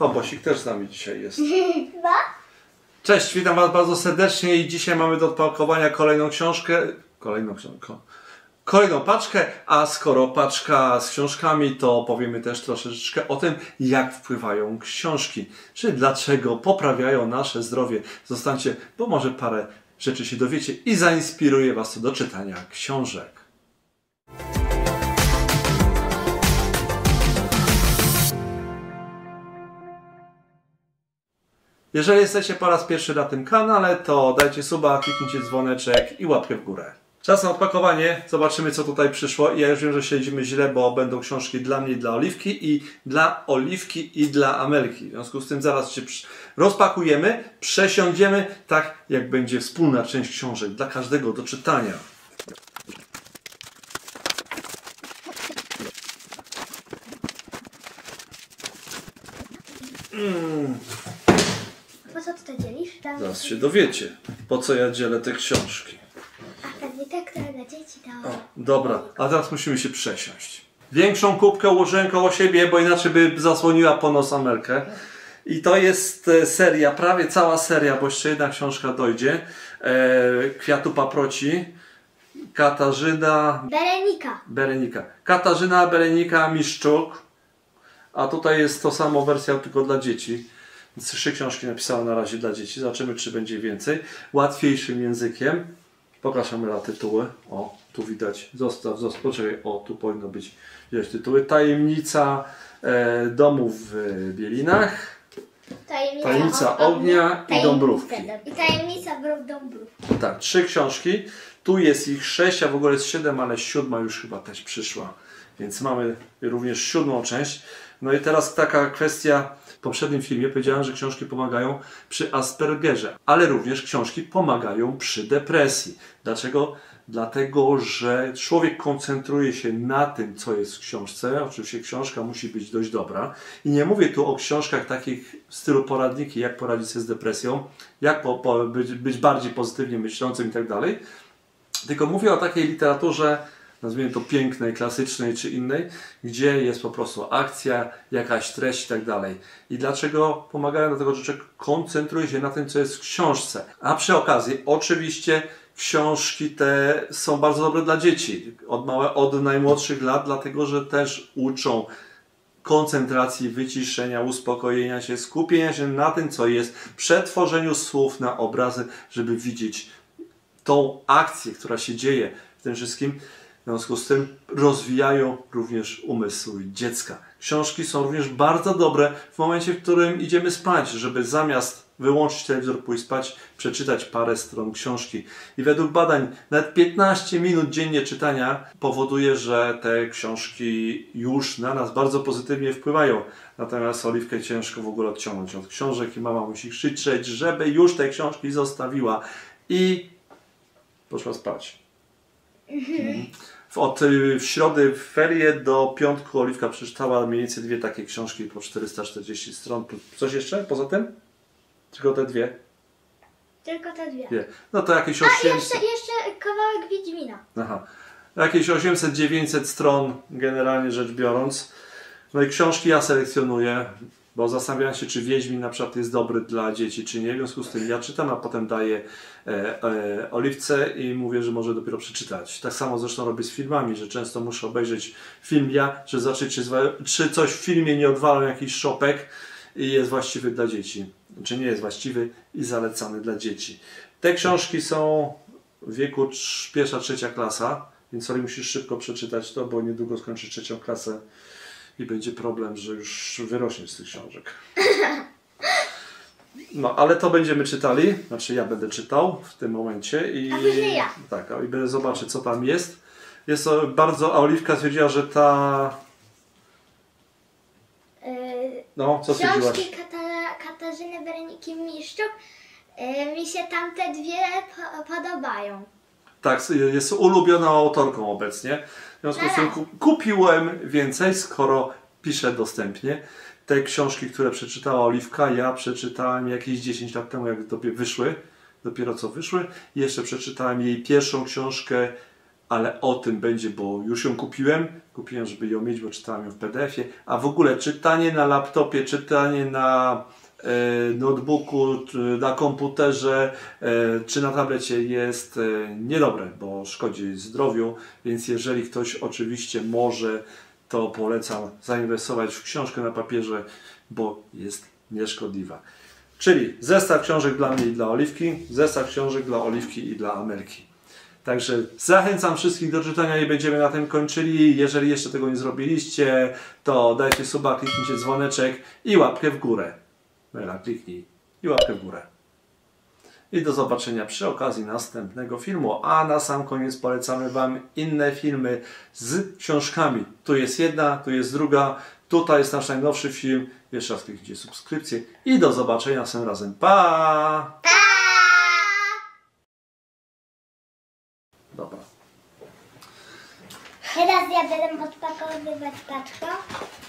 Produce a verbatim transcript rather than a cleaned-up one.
O, Bosik też z nami dzisiaj jest. Cześć, witam was bardzo serdecznie i dzisiaj mamy do odpakowania kolejną książkę. Kolejną książkę. Kolejną paczkę, a skoro paczka z książkami, to powiemy też troszeczkę o tym, jak wpływają książki, czyli dlaczego poprawiają nasze zdrowie. Zostańcie, bo może parę rzeczy się dowiecie i zainspiruje was to do czytania książek. Jeżeli jesteście po raz pierwszy na tym kanale, to dajcie suba, kliknijcie dzwoneczek i łapkę w górę. Czas na odpakowanie. Zobaczymy, co tutaj przyszło. Ja już wiem, że siedzimy źle, bo będą książki dla mnie i dla Oliwki i dla Oliwki i dla Amelki. W związku z tym zaraz się rozpakujemy, przesiądziemy, tak jak będzie wspólna część książek dla każdego do czytania. Mm. Po co tutaj dzielisz? Tam... Zaraz się dowiecie, po co ja dzielę te książki. O, dobra, a teraz musimy się przesiąść. Większą kubkę ułożyłem koło siebie, bo inaczej by zasłoniła po nos Amelkę. I to jest seria, prawie cała seria, bo jeszcze jedna książka dojdzie. E, Kwiatu paproci. Katarzyna... Berenika. Berenika. Katarzyna Berenika Miszczuk. A tutaj jest to samo wersja, tylko dla dzieci. Trzy książki napisała na razie dla dzieci. Zobaczymy, czy będzie więcej. Łatwiejszym językiem. Pokażemy na tytuły. O, tu widać. Zostaw, zostaw. Poczekaj. O, tu powinno być widać tytuły. Tajemnica e, domu w e, Bielinach. Tajemnica, tajemnica ognia i Dąbrówki. I tajemnica Dąbrówki. Tak, trzy książki. Tu jest ich sześć, a w ogóle jest siedem, ale siódma już chyba też przyszła. Więc mamy również siódmą część. No i teraz taka kwestia. W poprzednim filmie powiedziałem, że książki pomagają przy Aspergerze, ale również książki pomagają przy depresji. Dlaczego? Dlatego, że człowiek koncentruje się na tym, co jest w książce. Oczywiście książka musi być dość dobra. I nie mówię tu o książkach takich w stylu poradniki, jak poradzić sobie z depresją, jak po, po być, być bardziej pozytywnie myślącym i tak dalej. Tylko mówię o takiej literaturze, nazwijmy to pięknej, klasycznej czy innej, gdzie jest po prostu akcja, jakaś treść i tak dalej. I dlaczego pomagają? Dlatego, że koncentruje się na tym, co jest w książce. A przy okazji, oczywiście, książki te są bardzo dobre dla dzieci. Od, małe, od najmłodszych lat, dlatego, że też uczą koncentracji, wyciszenia, uspokojenia się, skupienia się na tym, co jest, przetworzeniu słów na obrazy, żeby widzieć tą akcję, która się dzieje w tym wszystkim. W związku z tym rozwijają również umysł dziecka. Książki są również bardzo dobre w momencie, w którym idziemy spać, żeby zamiast wyłączyć telewizor, pójść spać, przeczytać parę stron książki. I według badań nawet piętnaście minut dziennie czytania powoduje, że te książki już na nas bardzo pozytywnie wpływają. Natomiast Oliwkę ciężko w ogóle odciągnąć od książek i mama musi krzyczeć, żeby już te książki zostawiła i poszła spać. Mhm. Od w środy w ferie do piątku Oliwka przeczytała mniej więcej dwie takie książki po czterysta czterdzieści stron. Coś jeszcze poza tym? Tylko te dwie? Tylko te dwie. Nie. No to jakieś osiemset... A jeszcze, jeszcze kawałek Wiedźmina. Aha. Jakieś osiemset dziewięćset stron generalnie rzecz biorąc. No i książki ja selekcjonuję, bo zastanawiam się, czy Wiedźmin na przykład jest dobry dla dzieci, czy nie. W związku z tym ja czytam, a potem daję e, e, Oliwce i mówię, że może dopiero przeczytać. Tak samo zresztą robię z filmami, że często muszę obejrzeć film ja, żeby zobaczyć, czy, czy coś w filmie nie odwalą jakiś szopek i jest właściwy dla dzieci. Czy nie jest właściwy i zalecany dla dzieci. Te książki są w wieku pierwsza, trzecia klasa, więc Oli musisz szybko przeczytać to, bo niedługo skończy trzecią klasę. I będzie problem, że już wyrośnie z tych książek. No, ale to będziemy czytali. Znaczy ja będę czytał w tym momencie. I, a później ja. Tak, i będę zobaczyć, co tam jest. Jest to bardzo... A Oliwka stwierdziła, że ta... No, co stwierdziłaś? Książki Kata, Katarzyny Bereniki Miszczuk yy, mi się tamte dwie po, podobają. Tak, jest ulubioną autorką obecnie. W związku z tym kupiłem więcej, skoro piszę dostępnie. Te książki, które przeczytała Oliwka, ja przeczytałem jakieś dziesięć lat temu, jak dopiero wyszły. Dopiero co wyszły. Jeszcze przeczytałem jej pierwszą książkę ale o tym będzie, bo już ją kupiłem. Kupiłem, żeby ją mieć, bo czytałem ją w P D F-ie. A w ogóle czytanie na laptopie, czytanie na e, notebooku, na komputerze e, czy na tablecie jest e, niedobre, bo szkodzi zdrowiu. Więc jeżeli ktoś oczywiście może, to polecam zainwestować w książkę na papierze, bo jest nieszkodliwa. Czyli zestaw książek dla mnie i dla Oliwki, zestaw książek dla Oliwki i dla Amelki. Także zachęcam wszystkich do czytania i będziemy na tym kończyli. Jeżeli jeszcze tego nie zrobiliście, to dajcie suba, kliknijcie dzwoneczek i łapkę w górę. Mela, kliknij i łapkę w górę. I do zobaczenia przy okazji następnego filmu. A na sam koniec polecamy Wam inne filmy z książkami. Tu jest jedna, tu jest druga. Tutaj jest nasz najnowszy film. Jeszcze raz kliknijcie subskrypcję i do zobaczenia następnym razem. Pa! Pa! Dobra. Teraz ja będę odpakowywać paczkę.